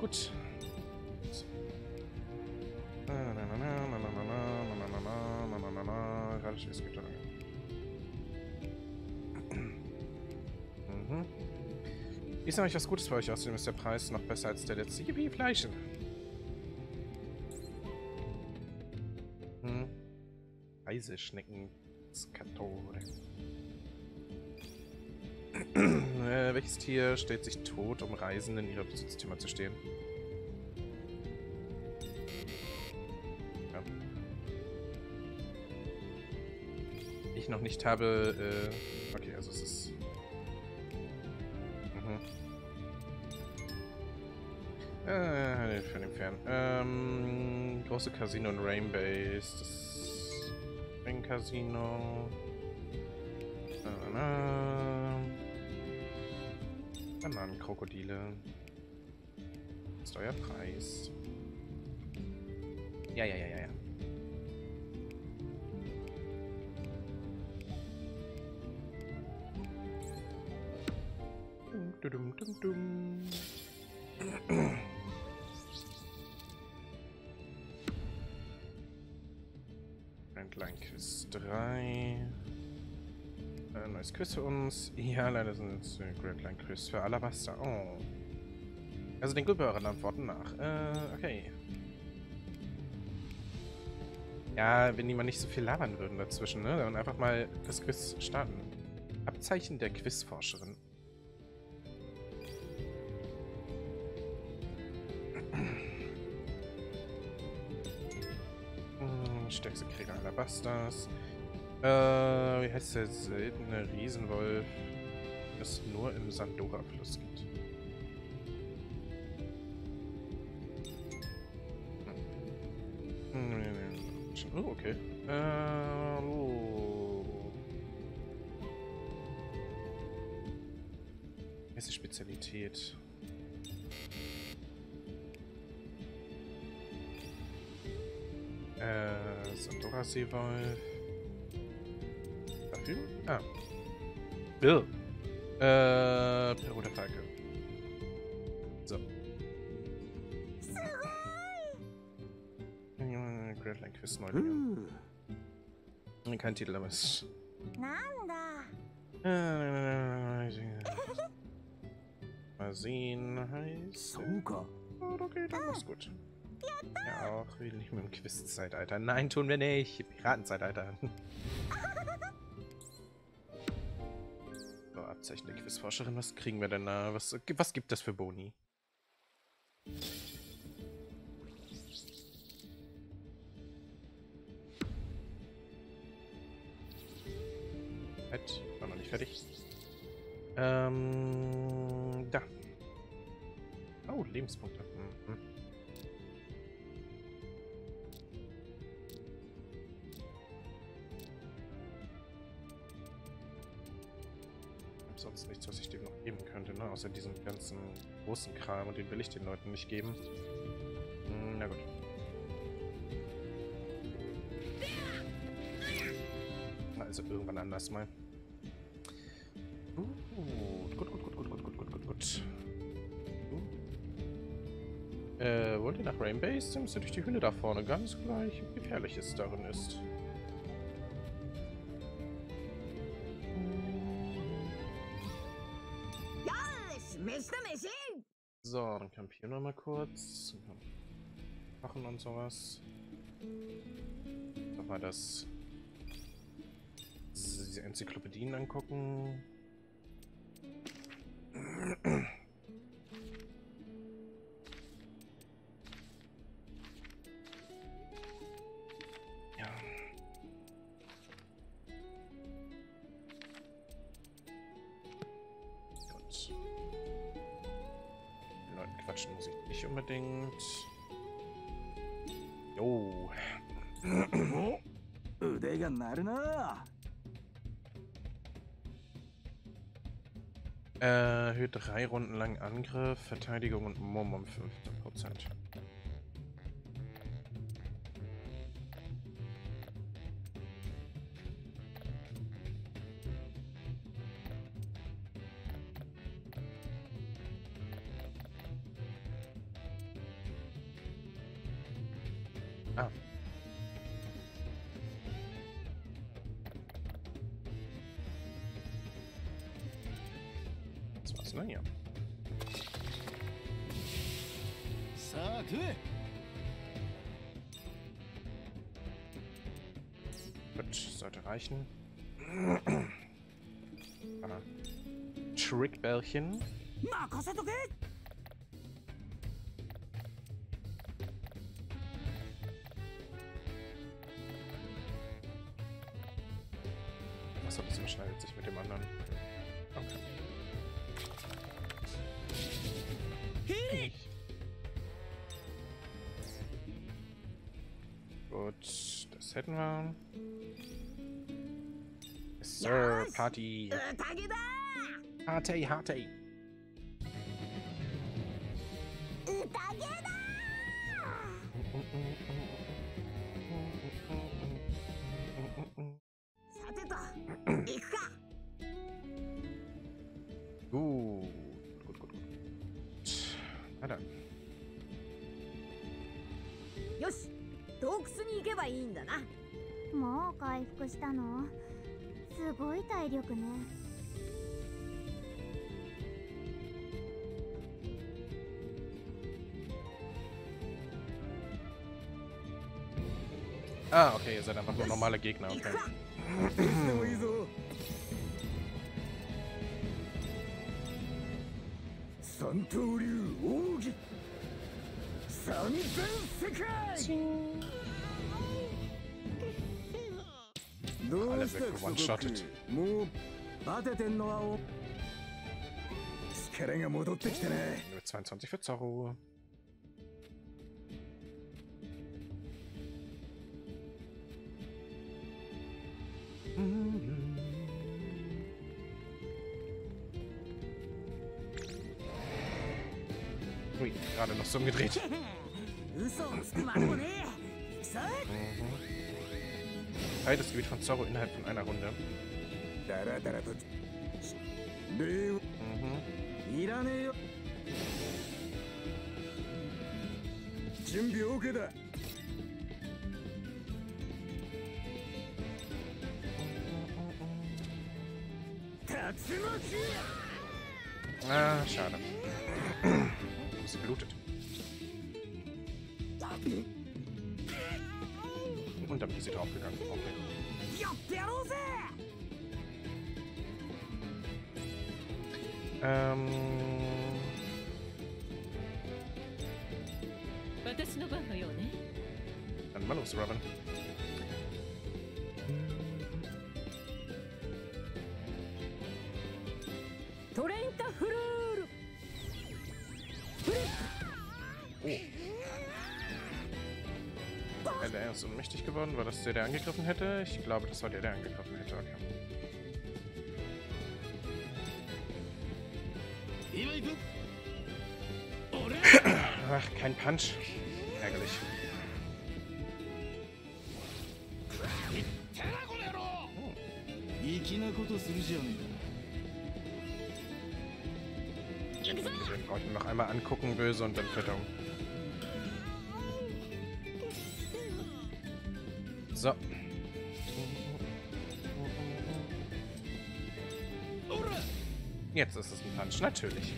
Gut. Es gibt eine Menge. Ist nämlich was Gutes für euch, außerdem ist der Preis noch besser als der letzte. Yippie, Fleischchen. Eiseschnecken. Skatore. Welches Tier stellt sich tot, um Reisenden ihrer Besitztümer zu stehlen? Ja. Ich noch nicht habe. Okay, also es ist. Mhm. Für den Fern. Große Casino und Rainbase. Das Ring-Casino. Bananenkrokodile. Ist euer Preis. Ja. Dum, dum, dum, dum. Grand Line Quiz 3. Ein neues Quiz für uns. Ja, leider sind es Grand Line Quiz für Alabaster. Oh. Also den gehören Antworten nach. Okay. Ja, wenn die mal nicht so viel labern würden dazwischen, ne? Dann einfach mal das Quiz starten. Abzeichen der Quizforscherin. Stärkste Krieger Alabasters. Wie heißt der seltene Riesenwolf, das nur im Sandora-Fluss gibt? Oh, okay. Was ist die Spezialität? Sandora-Seewolf. Dafür? Ah. Bill. Peru der Falke. So. Grand Line Quiz 9. Kein Titel, aber es. Mal sehen. Heißt. Okay, dann ist gut. Ja, auch wir leben im Quiz-Zeitalter. Nein, tun wir nicht. Piratenzeitalter. So, Abzeichen der Quizforscherin. Was kriegen wir denn da? Was gibt das für Boni? Halt, war noch nicht fertig. Da. Oh, Lebenspunkte. Mhm. Sonst nichts, was ich dem noch geben könnte, ne? Außer diesem ganzen großen Kram, und den will ich den Leuten nicht geben. Na gut. Also irgendwann anders mal. Gut. Wollt ihr nach Rainbase? Dann müsst ihr durch die Hülle da vorne, ganz gleich, wie gefährlich es darin ist. So, dann campieren wir mal kurz. Machen und sowas. Nochmal das. Diese Enzyklopädien angucken. Erhöht 3 Runden lang Angriff, Verteidigung und Mumm um 15%. Ah. Was machen wir hier? Gut, sollte reichen. Ah. Trickbällchen. Achso, das überschneidet sich mit dem anderen. Okay. Gut, das hätten wir. Yes, Sir, Party. Hatei, Hatei. Gut. Na dann. Yoshi, Dokus ni ikeba ii in da na. Mou kaifuku shita no? Sugoi tairyoku ne. Ah, okay, ihr seid einfach nur normale Gegner, okay. Alle weg one-shotted. Nur 22 für Zorro. Ui, gerade noch so umgedreht. Teil des Gebiet von Zorro innerhalb von einer Runde. Ah, schade. Es blutet. Und dann ist sie draufgegangen. Okay. Dann mal los, Robin. Er ist ohnmächtig geworden, war das der, der angegriffen hätte? Ich glaube, das war der, der angegriffen hätte. Okay. Ach, kein Punch. Ärgerlich. Den brauche ich mir noch einmal angucken, böse, und dann Verdammung. So. Jetzt ist es ein Punch, natürlich.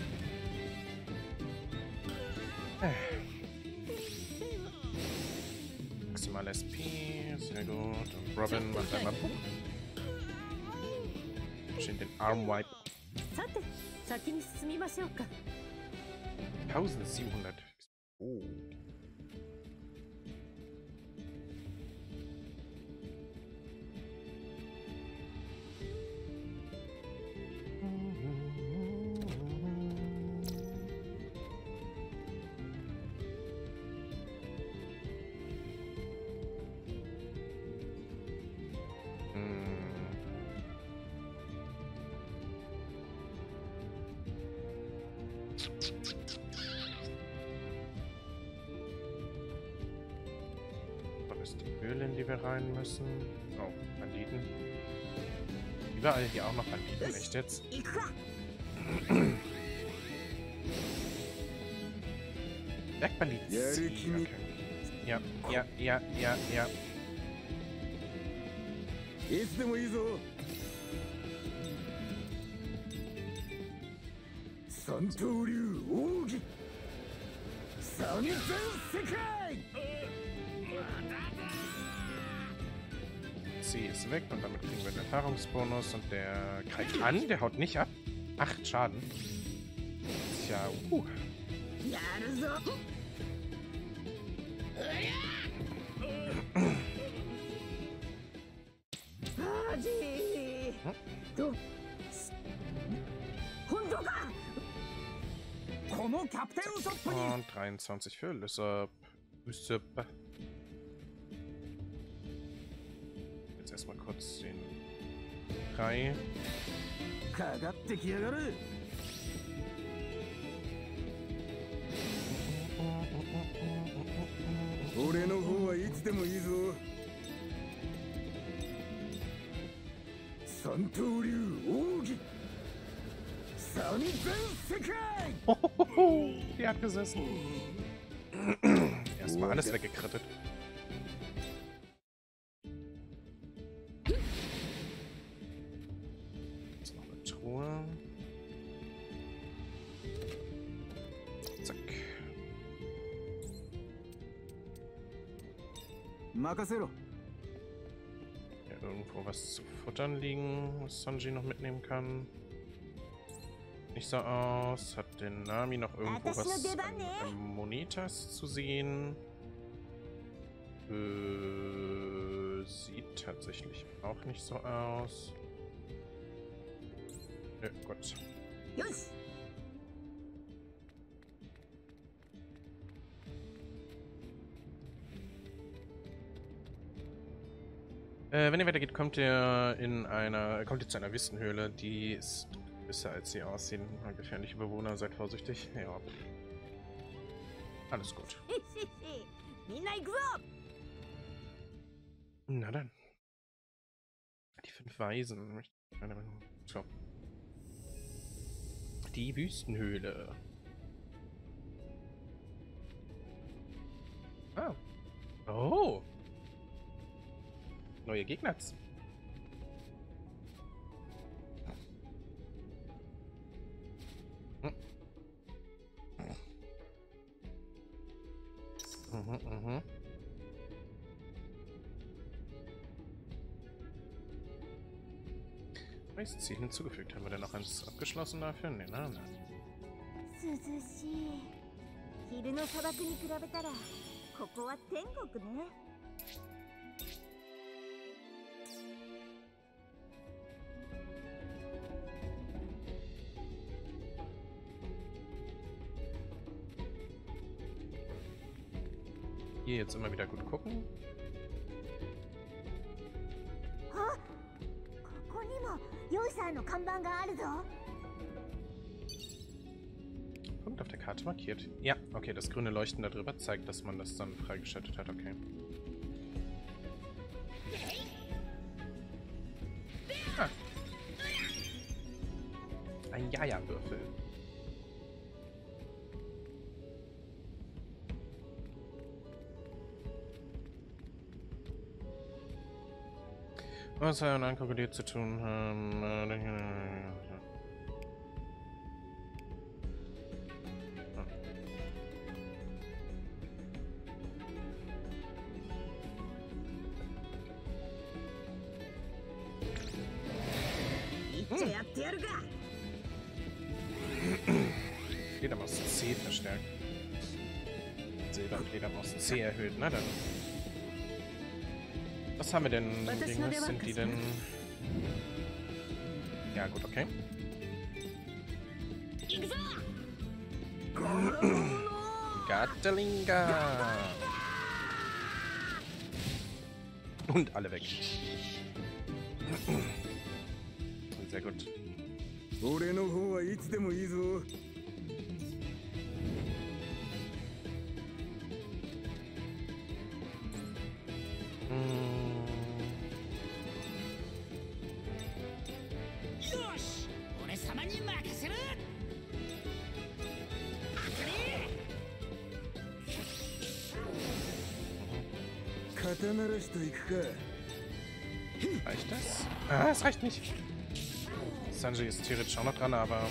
Maximal SP, sehr gut. Und Robin macht einmal Pup. Schön den Arm Wipe. 1700. Oh. Die Höhle, in die wir rein müssen. Oh, Banditen. Überall hier auch noch Banditen, echt jetzt? Bergbanditen. Okay. ja. Sie ist weg und damit kriegen wir den Erfahrungsbonus und der greift an, der haut nicht ab. 8 Schaden. Tja, Und 23 für Lysop. Jetzt erstmal kurz den 3. Die hat gesessen. Erstmal alles weggekrittet. Jetzt noch eine Truhe. Zack. Ja, irgendwo was zu futtern liegen, was Sanji noch mitnehmen kann. Nicht so aus. Hat den Nami noch irgendwo was an Monetas zu sehen? Sieht tatsächlich auch nicht so aus. Ja, gut. Yes. Wenn ihr weitergeht, kommt ihr zu einer Wüstenhöhle, die ist besser als sie aussehen. Gefährliche Bewohner, seid vorsichtig. Ja. Alles gut. Na dann. Die 5 Weisen. So. Die Wüstenhöhle. Ah. Oh. Neue Gegner. Neues Ziel hinzugefügt. Haben wir denn noch eins abgeschlossen dafür? Nee, nein, nein. Jetzt immer wieder gut gucken. Punkt auf der Karte markiert. Ja, okay, das grüne Leuchten darüber zeigt, dass man das dann freigeschaltet hat. Okay. Ah. Ein Jaja-Würfel. Was hat ein Krokodil zu tun? Fledermaus C verstärkt. Silberfledermaus C erhöht, na dann. Was haben wir denn? Gegen was sind die denn? Ja, gut, okay. Gatalinga! Und alle weg. Sehr gut. Reicht das? Ah, es reicht nicht. Sanji ist theoretisch auch noch dran, aber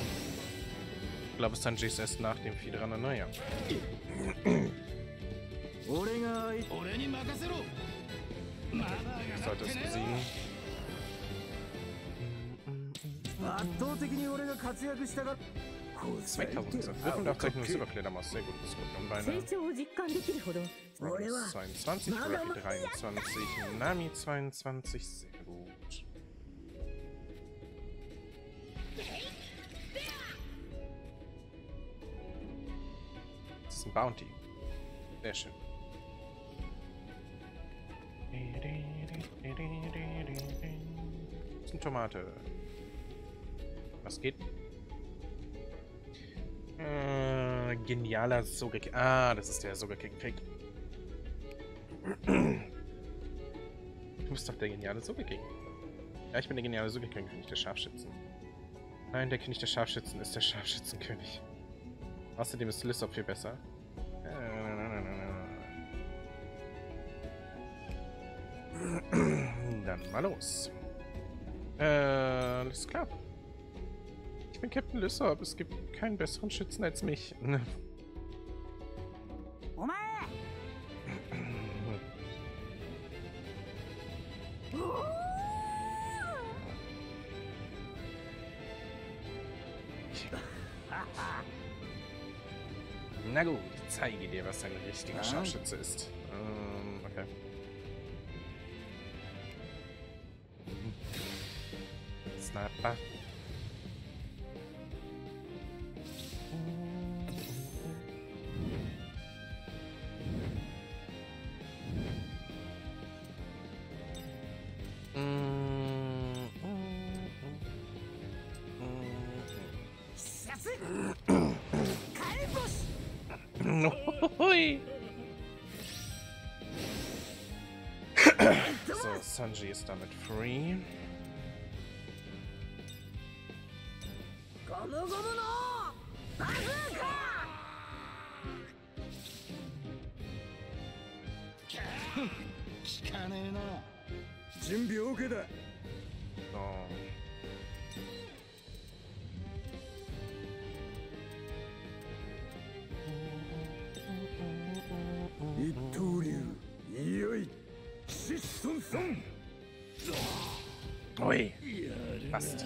ich glaube, Sanji ist erst nach dem Vieh dran. Naja. Ich sollte es besiegen. Oh, 2000 Aufzeichnung des Silberfledermaus. Sehr gut, das kommt um beinahe. 22, Ruffy 23, Nami 22. Sehr gut. Das ist ein Bounty. Sehr schön. Das ist eine Tomate. Was geht? Genialer Sogeking. Ah, das ist der Sogeking-Krieg. Du bist doch der geniale Sogeking. Ja, ich bin der geniale Sogeking-König der Scharfschützen. Nein, der König der Scharfschützen ist der Scharfschützenkönig. Außerdem ist Lysop viel besser. Dann mal los. Alles klar. Ich bin Captain Lysop, es gibt keinen besseren Schützen als mich. Na gut, ich zeige dir, was ein richtiger Scharfschütze ist. Okay. Sniper. Sanji ist damit free. Oh. Ui, fast.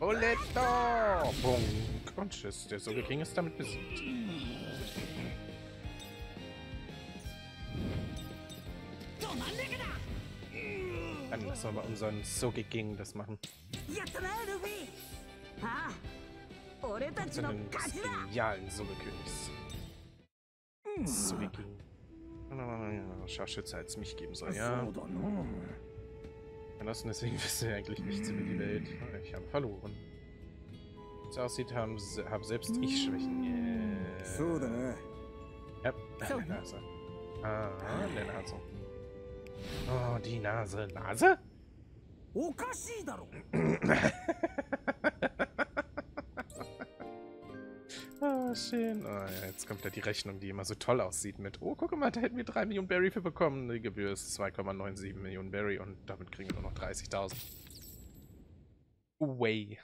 Oletto! Bunk und tschüss, der Sogeking ist damit besiegt. Dann lassen wir mal unseren Sogeking das machen. Unseren genialen Sogekönigs. Sogeking. Scharfschütze als mich geben soll, ja. Deswegen wissen wir eigentlich nichts über die Welt. Ich habe verloren. Wie es aussieht, habe selbst ich Schwächen. So, ne? Ja, die Nase. Ah, die Nase. Oh, die Nase. Nase? Ah, schön. Oh, ja, jetzt kommt ja die Rechnung, die immer so toll aussieht mit. Oh, guck mal, da hätten wir 3 Millionen Barry für bekommen. Die Gebühr ist 2,97 Millionen Barry und damit kriegen wir nur noch 30.000. Way.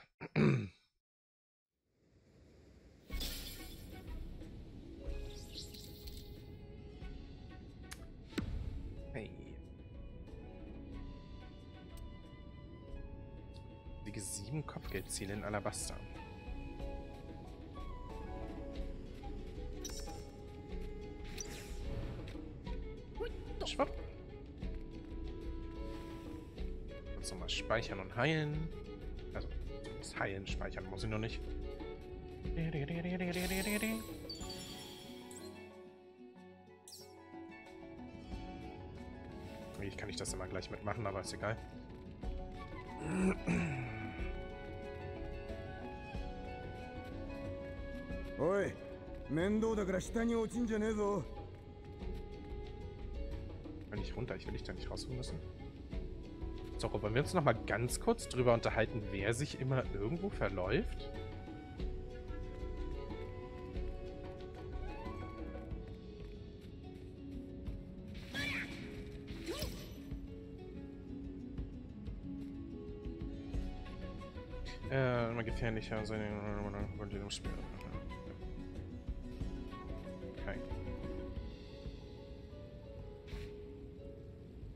Hey. Die 7 Kopfgeldziele in Alabaster. Schwapp. Kannst du mal speichern und heilen. Also, das heilen, speichern muss ich noch nicht. Eigentlich kann ich das immer gleich mitmachen, aber ist egal. Oi, Mendo, da nicht runter, ich will dich da nicht rausholen müssen. So, wollen wir uns noch mal ganz kurz drüber unterhalten, wer sich immer irgendwo verläuft? Immer gefährlicher sein im Spiel. Okay.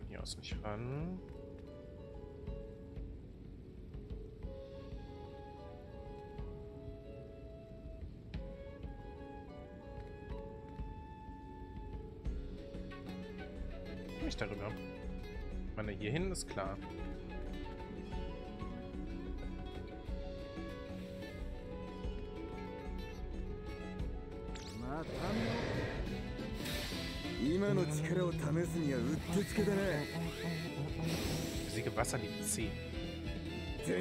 Hier aus nicht ran. Nicht darüber. Ich meine, hier hin ist klar. Besiege Wasser, die C. Ja.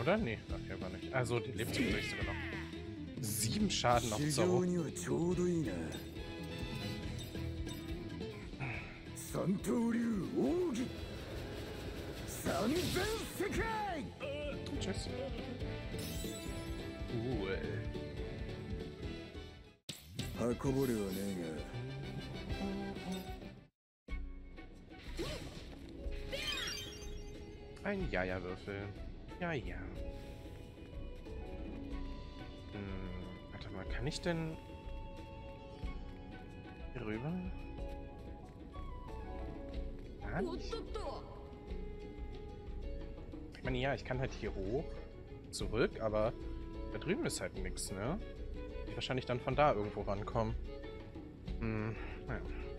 Oder? Nee, okay, war nicht. Also, die lebt sogar noch. 7 Schaden auf Zorro. Tschüss. Cool. Ein Jaja-Würfel. Ja. Warte mal, kann ich denn hier rüber? Ah, ich meine, ja, ich kann halt hier hoch, zurück, aber da drüben ist halt nichts, ne? Ich wahrscheinlich dann von da irgendwo rankommen. Naja.